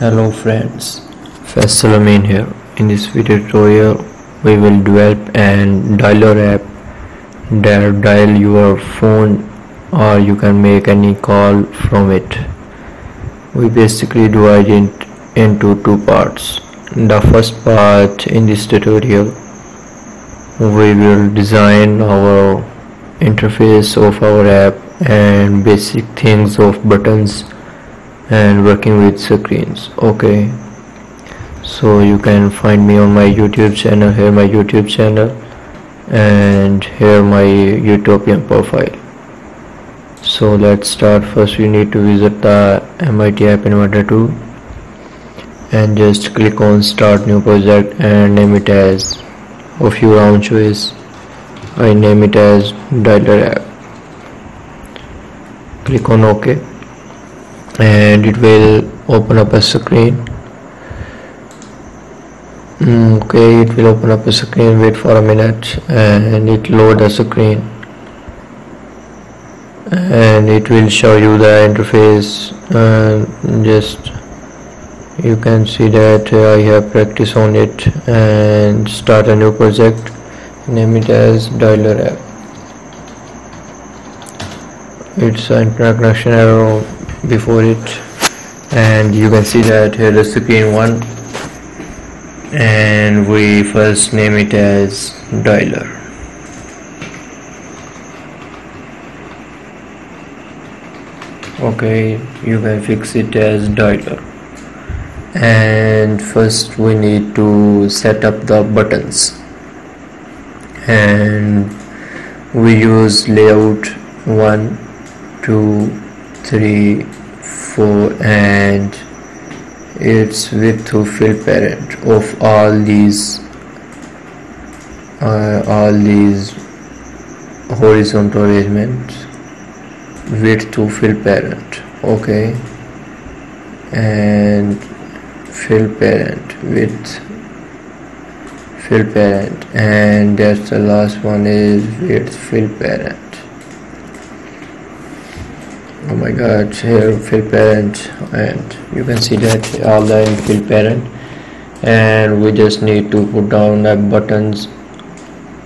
Hello friends, Faisal Amin here. In this video tutorial we will develop an dialer app that dial your phone or you can make any call from it. We basically divide it into two parts. The first part, in this tutorial we will design our interface of our app and basic things of buttons and working with screens. Okay, so you can find me on my YouTube channel. Here my YouTube channel and here my Utopian profile. So let's start. First we need to visit the MIT App Inventor 2 and just click on start new project and name it as of your own choice. I name it as dialer app. Click on OK and it will open up a screen. Okay, it will open up a screen. Wait for a minute and it load a screen and it will show you the interface. Just you can see that I have practice on it and start a new project. Name it as dialer app. It's an interaction arrow before it and you can see that here is screen one and we first name it as dialer. Okay, you can fix it as dialer and first we need to set up the buttons and we use layout 1, 2, 3, 4 and its width to fill parent of all these horizontal arrangements, width to fill parent. Okay, and fill parent, width fill parent, and that's the last one is width fill parent. Oh my god, here fill parent and you can see that all the fill parent and we just need to put down the buttons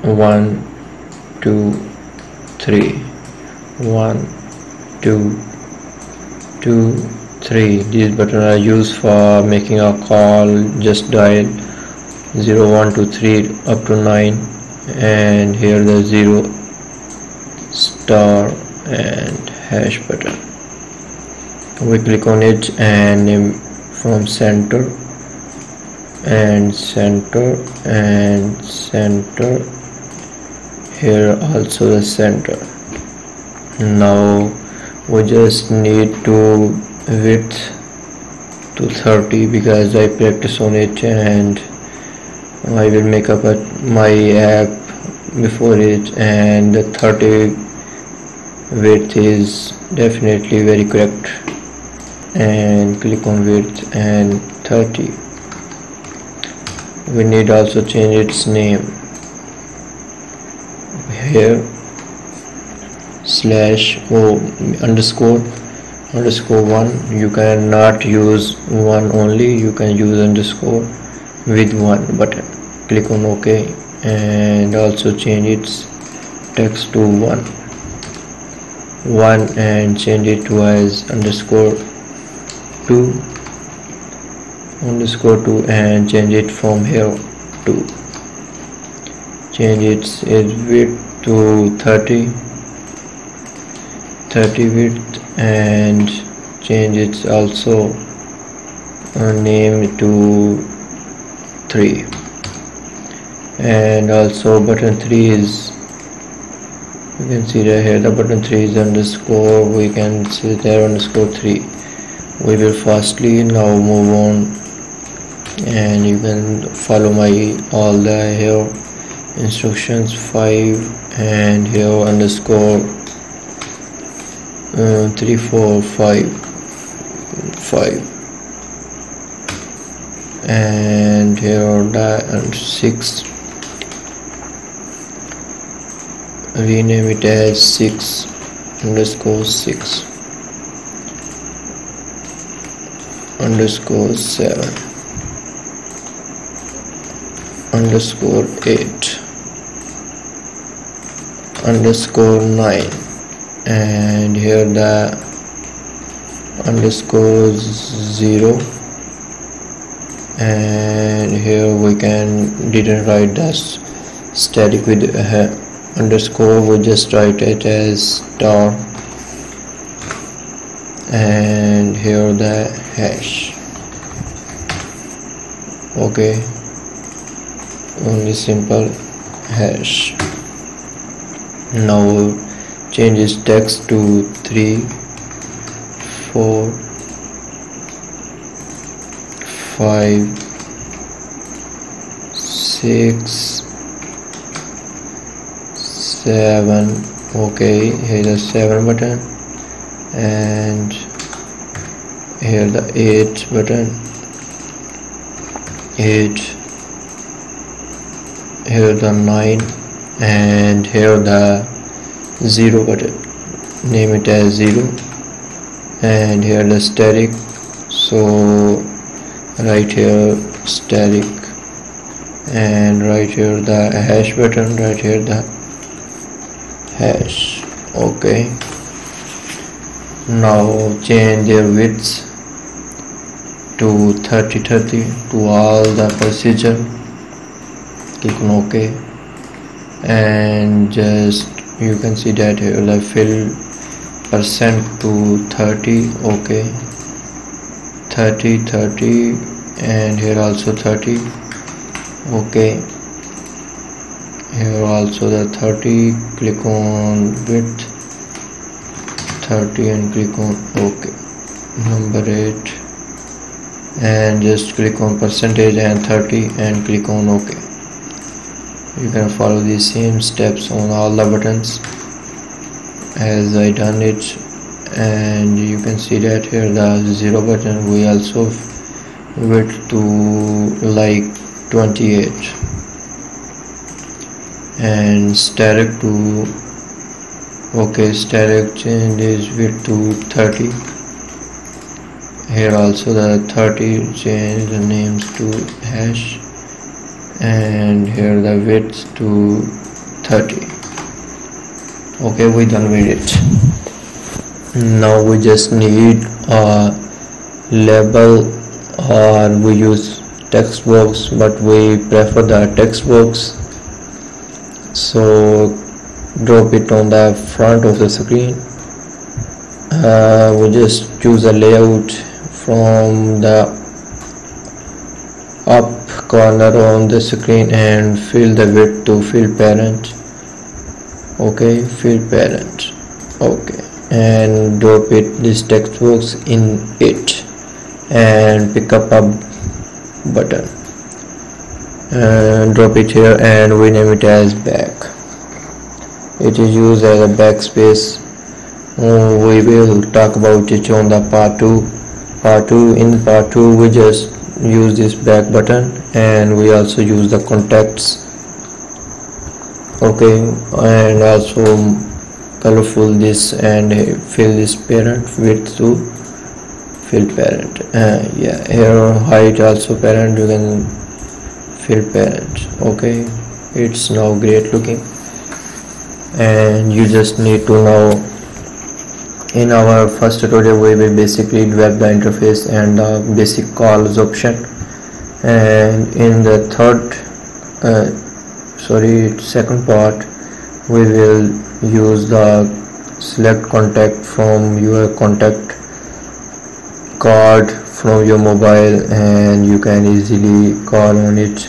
1, 2, 3 1, 2, 2, 3. These buttons are used for making a call. Just dial 0, 1, 2, 3 up to 9 and here the 0 star and hash button. We click on it and name from center and center and center. Here also the center. Now we just need to width to 30 because I practice on it and I will make up my app before it, and the 30 width is definitely very correct and click on width and 30. We need also change its name. Here /o__1. You cannot use one only, you can use underscore with one button. Click on OK and also change its text to 1 and change it to as underscore 2 and change it from here to change its width to 30 width and change its also name to 3 and also button 3 is, you can see that here the button 3 is underscore. We can see there underscore 3. We will fastly now move on and you can follow my all the here instructions 5 and here underscore 3, 4, 5, 5 and here and 6. Rename it as 6, underscore 6 _7 _8 _9, and here the _0, and here we can didn't write the static with _, we just write it as star, and here the hash. Okay, only simple hash. Now changes text to 3, 4, 5, 6, 7. Okay, here's the 7 button, and here the 8 button, 8, here the 9, and here the 0 button. Name it as 0, and here the static, so right here static, and right here the hash button, right here the hash. Okay, now change their width to 30 to all the procedure. Click on OK, and just you can see that here the fill % to 30. Okay, 30, and here also 30. Okay, here also the 30. Click on width 30 and click on OK, number 8, and just click on % and 30 and click on OK. You can follow the same steps on all the buttons as I done it, and you can see that here the 0 button we also width to like 28 and static to OK, static change is width to 30. Here also the 30, change the names to hash, and here the width to 30. Okay, we done with it. Now we just need a label, or we use text box, but we prefer the text box. So drop it on the front of the screen. We just choose a layout from the up corner on the screen and fill the width to fill parent. Okay, fill parent. Okay, and drop it this text box in it and pick up a button and drop it here, and we name it as back. It is used as a backspace. We will talk about it on the part 2. In part 2 we just use this back button, and we also use the contacts. Okay, and also colorful this and fill this parent width to fill parent. Yeah, here height also parent, you can fill parent. Okay, it's now great looking. And you just need to know, in our first tutorial we will basically develop the interface and the basic calls option, and in the second part we will use the select contact from your contact card from your mobile, and you can easily call on it.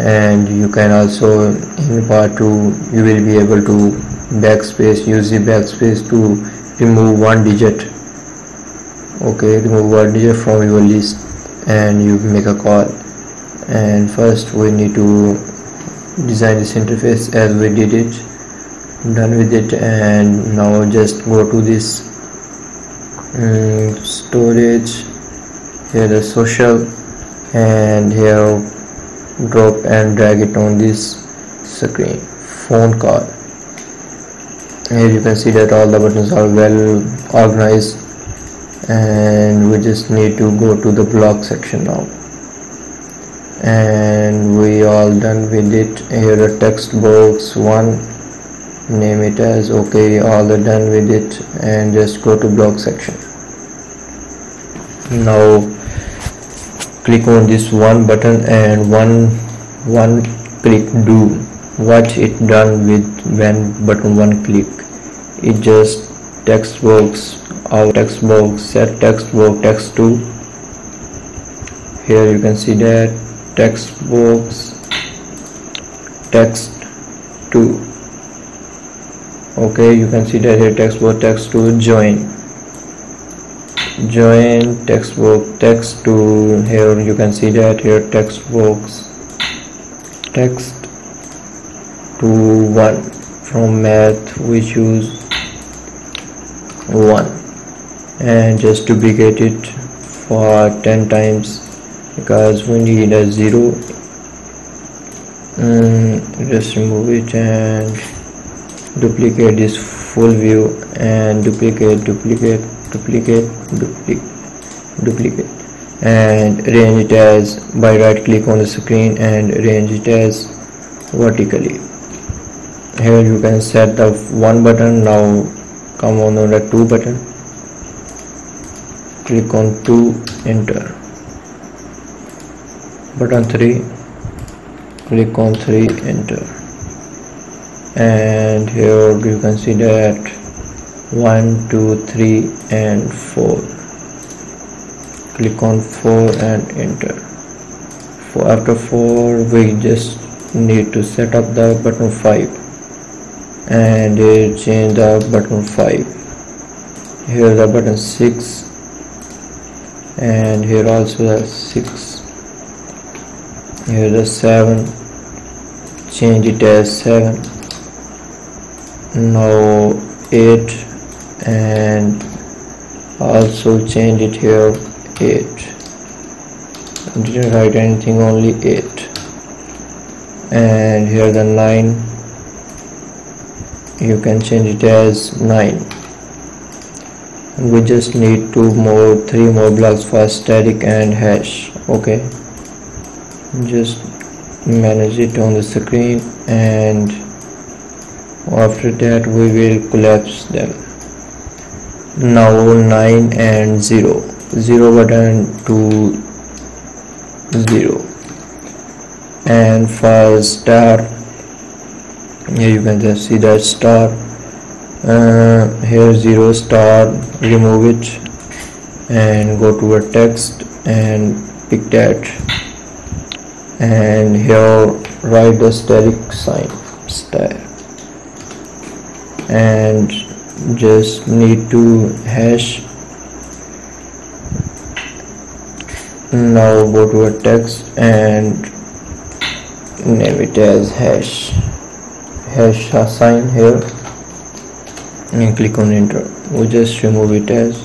And you can also, in part 2, you will be able to backspace, use the backspace to remove one digit. Okay, remove one digit from your list and you make a call. And first we need to design this interface as we did it, done with it. And now just go to this storage, here the social, and here drop and drag it on this screen, phone call. Here you can see that all the buttons are well organized, and we just need to go to the blog section now, and we all done with it. Here a text box one, name it as okay, all are done with it, and just go to blog section. Now click on this one button and one click do. What it done with when button one click? It just text box, our text box, set text box, text to. Here you can see that text box, text to. Okay, you can see that here text box, text to, join text box, text to. Here you can see that here text box, text to 1. From math we choose 1, and just duplicate it for 10 times because we need a 0. Just remove it and duplicate this full view and duplicate and arrange it as by right click on the screen and arrange it as vertically. Here you can set the 1 button. Now come on the 2 button, click on 2, enter button 3, click on 3, enter, and here you can see that 1, 2, 3 and 4, click on 4 and enter. For after 4 we just need to set up the button 5 and change the button 5. Here the button 6 and here also the 6. Here the 7, change it as 7. Now 8 and also change it here 8. I didn't write anything, only 8. And here the 9, you can change it as 9. And we just need 3 more blocks for static and hash. Okay, just manage it on the screen, and after that we will collapse them. Now 9 and 0 button to 0, and for star, here you can just see that star, here 0 star, remove it and go to a text and pick that, and here write the static sign star, and just need to hash. Now go to a text and name it as hash, hash sign here, and click on enter. We just remove it as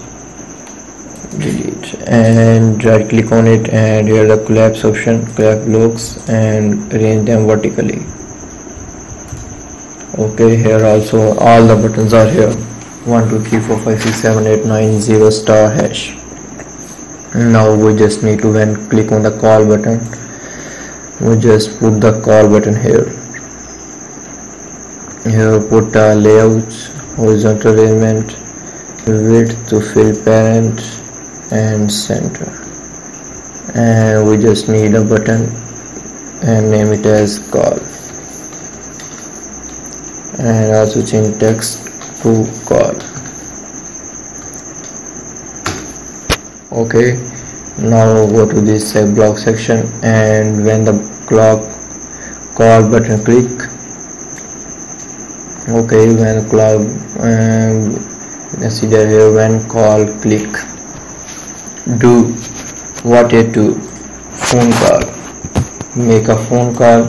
delete and right click on it, and here the collapse option, collapse blocks, and arrange them vertically. Okay, here also all the buttons are here, 1 2 3 4 5 6 7 8 9 0 star hash. Now we just need to, when click on the call button, we just put the call button here. Here put layouts, horizontal arrangement, width to fill parent and center, and we just need a button and name it as call, and also change text to call. Okay, now go to this block section, and when the call button click. Okay, when call, see that here when call click, do what it do, phone call, make a phone call,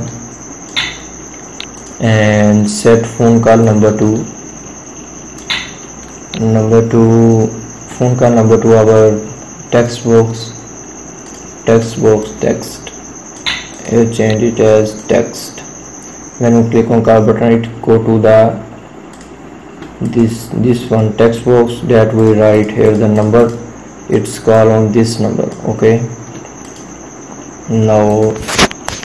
and set phone call number 2, phone call number 2 our text box text, here change it as text. When you click on call button, it go to the this one text box that we write here the number, its call on this number. Okay, now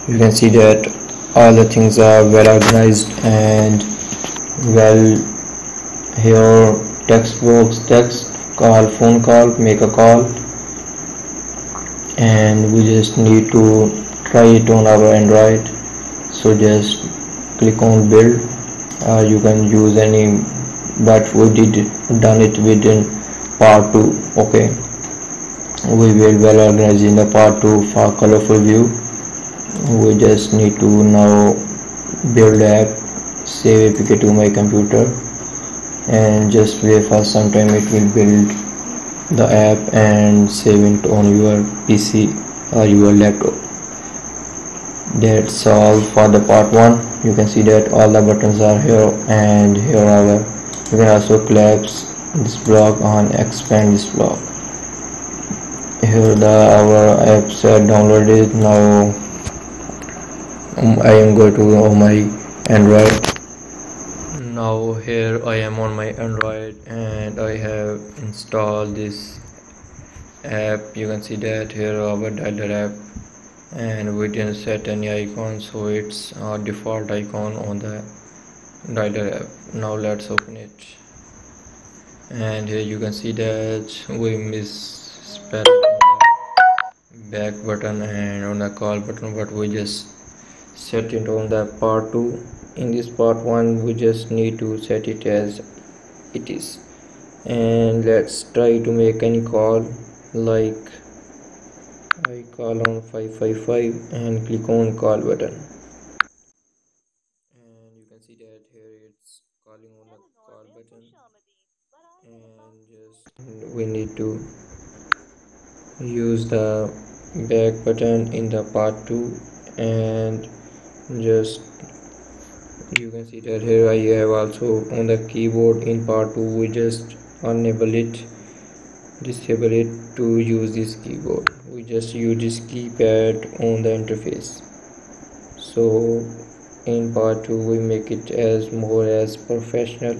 you can see that all the things are well organized and well. Here text box, text, call, phone call, make a call, and we just need to try it on our Android. So just click on build. You can use any, but we done it within part 2. Okay, we will well organize in the part 2 for colorful view. We just need to now build app, save APK to my computer, and just wait for some time. It will build the app and save it on your PC or your laptop. That's all for the part 1. You can see that all the buttons are here, and here are the, you can also collapse this block on expand this block. Here the our apps are downloaded. Now I am going to go on my Android. Now here I am on my Android and I have installed this app. You can see that here our dialer app, and we didn't set any icon, so it's our default icon on the dialer app. Now let's open it, and here you can see that we misspelled the back button and on the call button, but we just set it on the part 2. In this part 1 we just need to set it as it is, and let's try to make any call, like I call on 555 and click on call button, and you can see that here it's calling on the call button, and just we need to use the back button in the part 2. And just you can see that here I have also on the keyboard in part 2, we just enable it, disable it to use this keyboard. We just use this keypad on the interface. So in part 2 we make it as more as professional,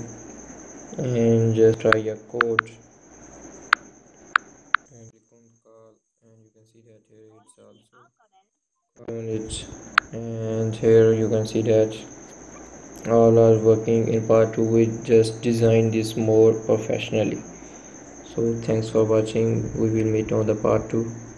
and just try a code and click on call, and you can see that here it's also on it, and here you can see that all are working. In part 2 we just design this more professionally. So thanks for watching. We will meet on the part 2.